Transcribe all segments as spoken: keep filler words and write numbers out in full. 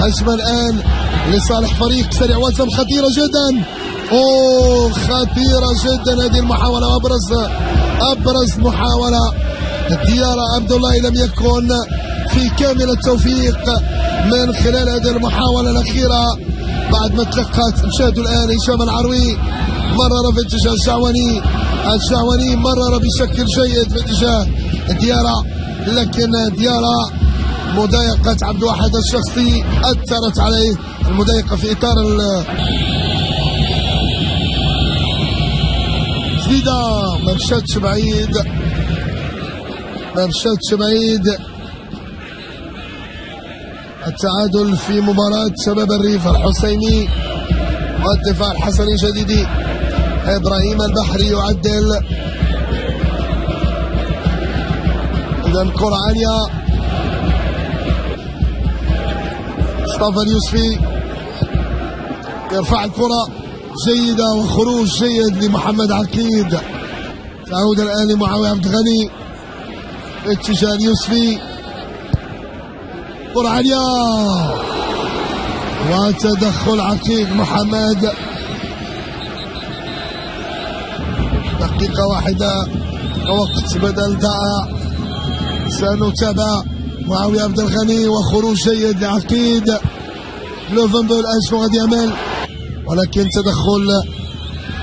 هجمة الآن لصالح فريق سريع وهجمة خطيرة جدا، أوه خطيرة جدا هذه المحاولة، أبرز أبرز محاولة. ديارة عبد الله لم يكن في كامل التوفيق من خلال هذه المحاولة الأخيرة بعد ما تلقت. نشاهدوا الآن هشام العروي مرر في اتجاه الشعواني، الشعواني مرر بشكل جيد في اتجاه ديارة، لكن ديارة مضايقة عبد الواحد الشخصي أثرت عليه، المضايقة في إطار زيدا ما مشاتش بعيد، ما مشاتش بعيد. التعادل في مباراة شباب الريف الحسيني والدفاع الحسني الجديد. إبراهيم البحري يعدل، إذا الكرة عالية، مصطفى اليوسفي يرفع الكرة جيدة وخروج جيد لمحمد عقيد. تعود الآن لمعاوية عبد الغني اتجاه اليوسفي، كرة عالية وتدخل عقيد محمد. دقيقة واحدة وقت بدل دقائق، سنتابع. معاوية عبد الغني وخروج جيد لعقيد، لوفنبو الآن شنو غادي يعمل، ولكن تدخل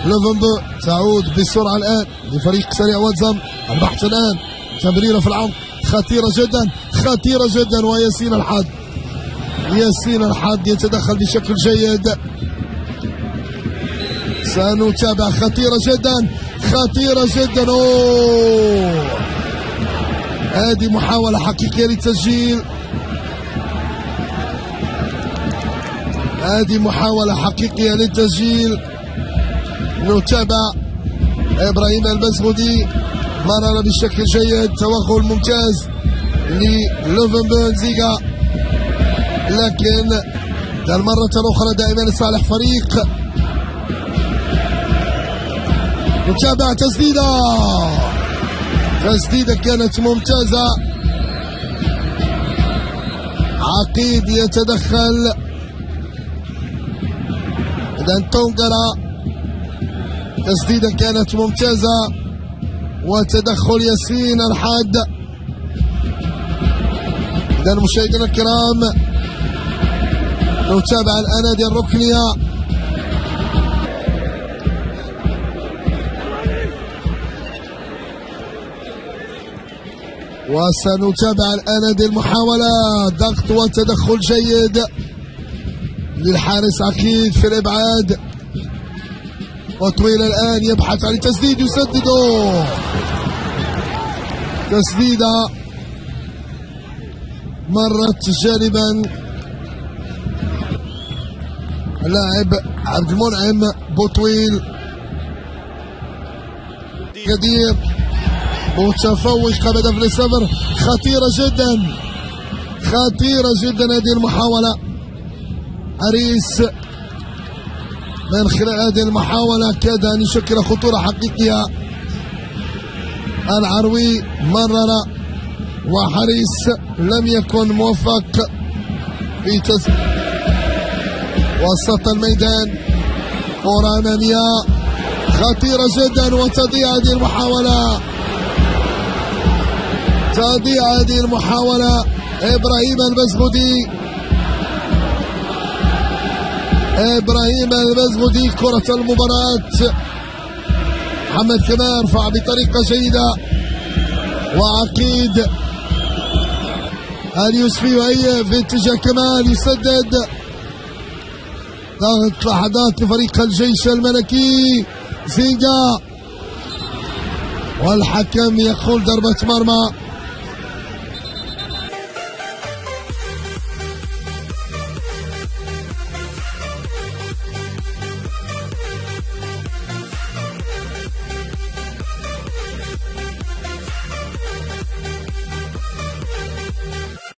لوفنبو. تعود بسرعة الآن لفريق سريع واتزم، البحث الآن تمريرة في العمق خطيرة جدا، خطيرة جدا، وياسين الحد، ياسين الحد يتدخل بشكل جيد. سنتابع، خطيرة جدا، خطيرة جدا، أوه هذه محاولة حقيقية للتسجيل، هذه محاولة حقيقية للتسجيل. نتابع إبراهيم البسغودي مرر بشكل جيد، توغل ممتاز للوفنبونزيغا، لكن المرة الأخرى دائما لصالح فريق. نتابع تسديدة، تسديدة كانت ممتازة، عقيد يتدخل. إذا تونغرا تسديدة كانت ممتازة وتدخل ياسين الحاد. إذا مشاهدينا الكرام نتابع الأنادي الركنية، وسنتابع الآن هذه المحاولة، ضغط وتدخل جيد للحارس عقيد في الإبعاد، وطويل الآن يبحث عن التسديد، يسدده، تسديدة مرت جانبا اللاعب عبد المنعم بوطويل. قدير متفوق بهدف لصفر، خطيرة جدا، خطيرة جدا هذه المحاولة. أريس من خلال هذه المحاولة كاد أن يشكل خطورة حقيقية. العروي مرر وحريس لم يكن موفق في تس وسط الميدان، كرة أمامية خطيرة جدا وتضيع هذه المحاولة، تضيع هذه المحاولة. إبراهيم البسغودي، إبراهيم البسغودي كرة المباراة. محمد كمال رفع بطريقة جيدة، وعقيد اليوسفي وهي في اتجاه كمال يسدد. ضغط لحظات لفريق الجيش الملكي زينجا، والحكم يقول ضربة مرمى.